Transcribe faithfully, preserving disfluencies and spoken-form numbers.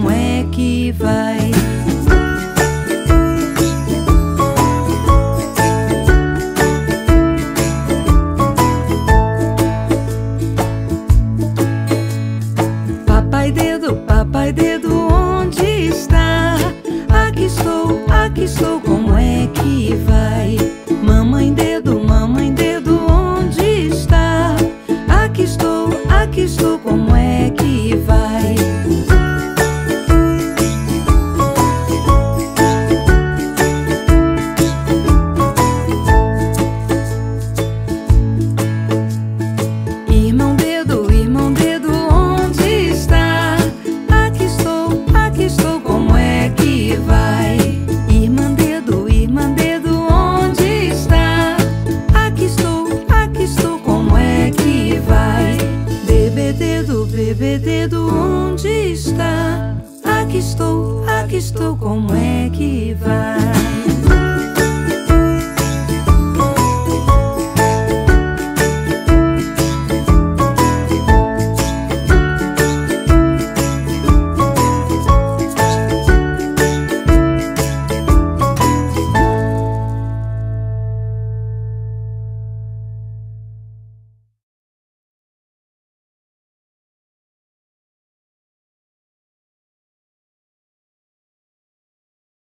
como é que vai? Papai dedo, papai dedo, onde está? Aqui estou, aqui estou, como é que vai? Mamãe dedo, mamãe dedo, onde está? Aqui estou, aqui estou, como é que vai? Onde está? Aqui estou, aqui estou, como é que vai?